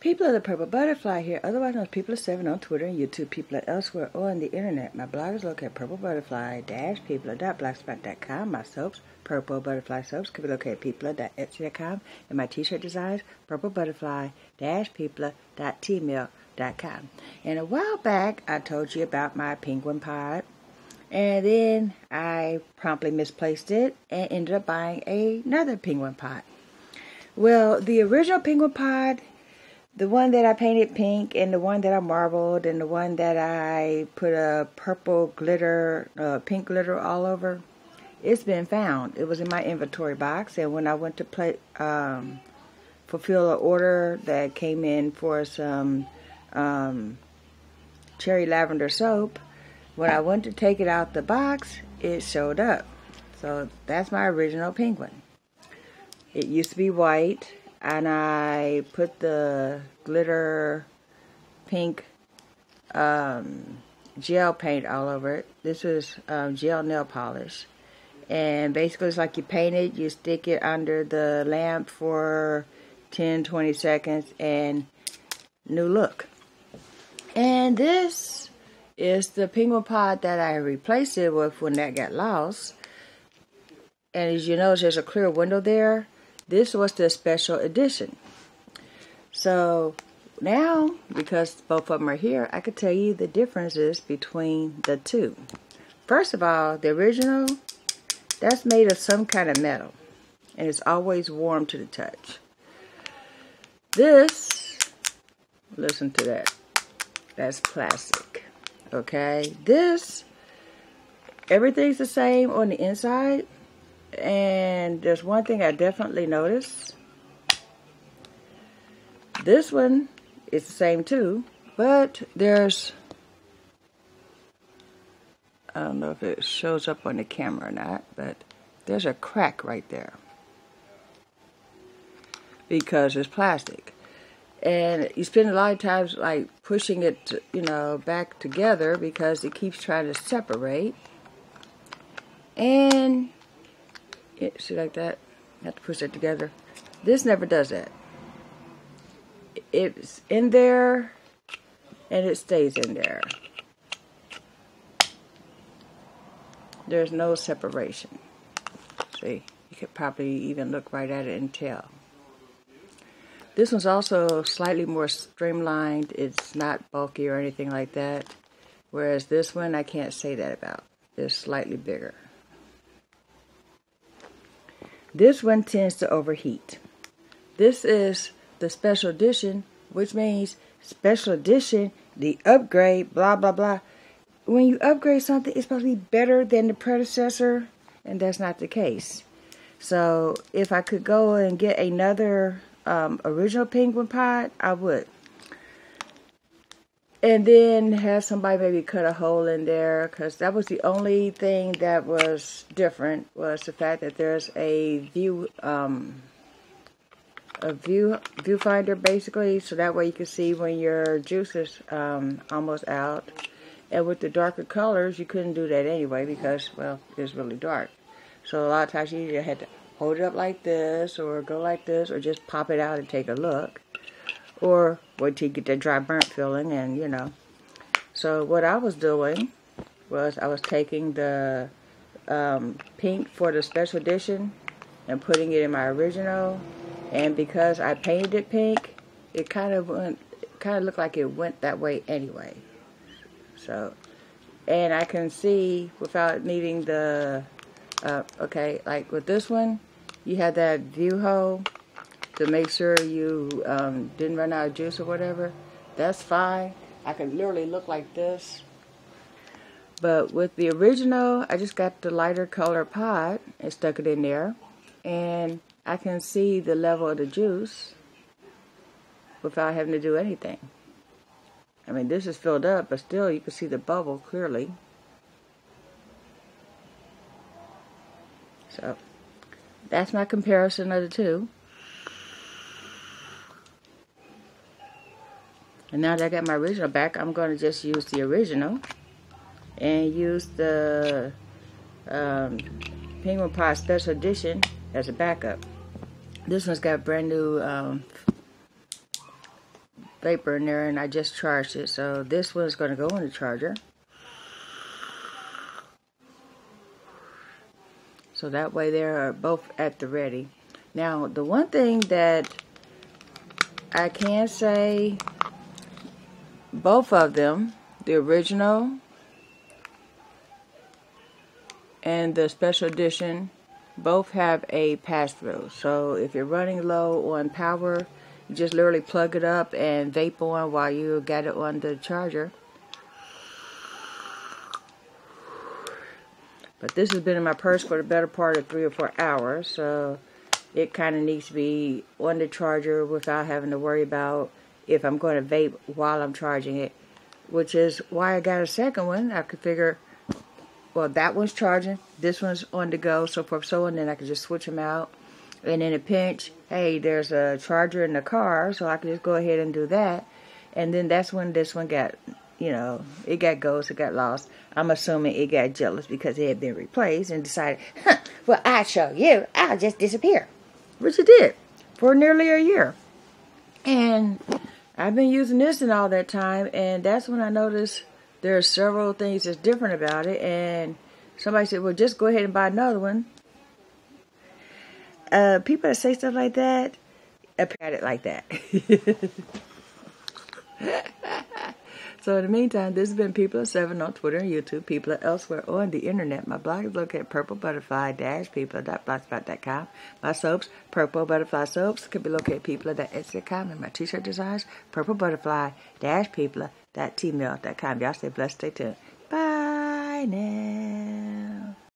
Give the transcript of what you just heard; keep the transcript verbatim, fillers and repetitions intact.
Peepla the Purple Butterfly here, otherwise known as Peepla seven on Twitter and YouTube, Peepla elsewhere, or on the internet. My blog is located at purple butterfly dash peepla dot blogspot dot com. My soaps, Purple Butterfly Soaps, can be located at peepla dot etsy dot com. And my t-shirt designs, Purple Butterfly-peepla dot teemill dot com. And a while back, I told you about my Penguin Pot. And then I promptly misplaced it and ended up buying another Penguin Pot. Well, the original Penguin Pot, the one that I painted pink and the one that I marbled and the one that I put a purple glitter, uh, pink glitter all over, it's been found. It was in my inventory box, and when I went to play, um, fulfill an order that came in for some um, cherry lavender soap, when I went to take it out the box, it showed up. So that's my original Penguin. It used to be white, and I put the glitter pink um, gel paint all over it. This is um, gel nail polish. And basically it's like you paint it, you stick it under the lamp for ten, twenty seconds, and new look. And this is the Penguin Pot that I replaced it with when that got lost. And as you notice, there's a clear window there. This was the special edition. So now, because both of them are here, I could tell you the differences between the two. First of all, the original, that's made of some kind of metal, and it's always warm to the touch. This, listen to that, that's plastic, okay? This, everything's the same on the inside. And there's one thing I definitely noticed. This one is the same too, but there's, I don't know if it shows up on the camera or not, but there's a crack right there because it's plastic. And you spend a lot of times like pushing it, you know, back together because it keeps trying to separate. And it, see, like that, you have to push it together. This never does that. It's in there and it stays in there. There's no separation. See, you could probably even look right at it and tell. This one's also slightly more streamlined. It's not bulky or anything like that. Whereas this one, I can't say that about. It's slightly bigger. This one tends to overheat. This is the special edition, which means special edition, the upgrade, blah, blah, blah. When you upgrade something, it's supposed to be better than the predecessor, and that's not the case. So if I could go and get another um, original Penguin Pot, I would. And then have somebody maybe cut a hole in there, because that was the only thing that was different, was the fact that there's a view, um, a view viewfinder basically, so that way you can see when your juice is um, almost out. And with the darker colors, you couldn't do that anyway because, well, it's really dark. So a lot of times you either had to hold it up like this, or go like this, or just pop it out and take a look. Or wait till you get that dry burnt feeling, and you know. So what I was doing was I was taking the um, pink for the special edition and putting it in my original. And because I painted it pink, it kind of went, kind of looked like it went that way anyway. So, and I can see without needing the uh, okay, like with this one, you had that view hole to make sure you um, didn't run out of juice or whatever. That's fine. I can literally look like this. But with the original, I just got the lighter color pot and stuck it in there. And I can see the level of the juice without having to do anything. I mean, this is filled up, but still you can see the bubble clearly. So, that's my comparison of the two. And now that I got my original back, I'm going to just use the original and use the um, Penguin Pot Special Edition as a backup. This one's got brand new um, vapor in there, and I just charged it. So this one's going to go in the charger. So that way they are both at the ready. Now, the one thing that I can say, both of them, the original and the special edition, both have a pass-through. So if you're running low on power, you just literally plug it up and vape on while you got it on the charger. But this has been in my purse for the better part of three or four hours, so it kind of needs to be on the charger without having to worry about if I'm going to vape while I'm charging it, which is why I got a second one. I could figure, well, that one's charging, this one's on the go, so forth, so on. Then I can just switch them out. And in a pinch, hey, there's a charger in the car, so I can just go ahead and do that. And then that's when this one got, you know, it got ghost, it got lost. I'm assuming it got jealous because it had been replaced and decided, huh, well, I show you, I'll just disappear. Which it did for nearly a year. And I've been using this and all that time, and that's when I noticed there are several things that's different about it. And somebody said, well, just go ahead and buy another one. Uh, people that say stuff like that, I got it like that. So in the meantime, this has been Peepla seven on Twitter and YouTube, Peepla elsewhere on the internet. My blog is located at purple butterfly dash peepla dot blogspot dot com. My soaps, Purple Butterfly Soaps, can be located at peepla dot etsy dot com. And my t-shirt designs, purple butterfly dash peepla dot teemill dot com. Y'all stay blessed, stay tuned. Bye now.